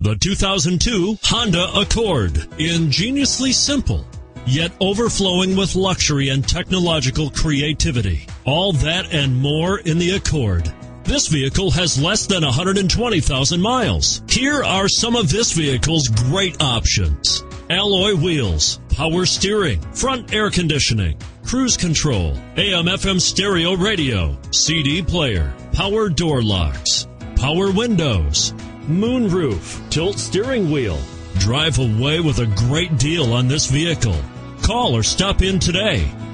The 2002 Honda Accord, ingeniously simple, yet overflowing with luxury and technological creativity. All that and more in the Accord. This vehicle has less than 120,000 miles. Here are some of this vehicle's great options: alloy wheels, power steering, front air conditioning, cruise control, AM/FM stereo radio, CD player, power door locks, power windows, moonroof, tilt steering wheel. Drive away with a great deal on this vehicle. Call or stop in today.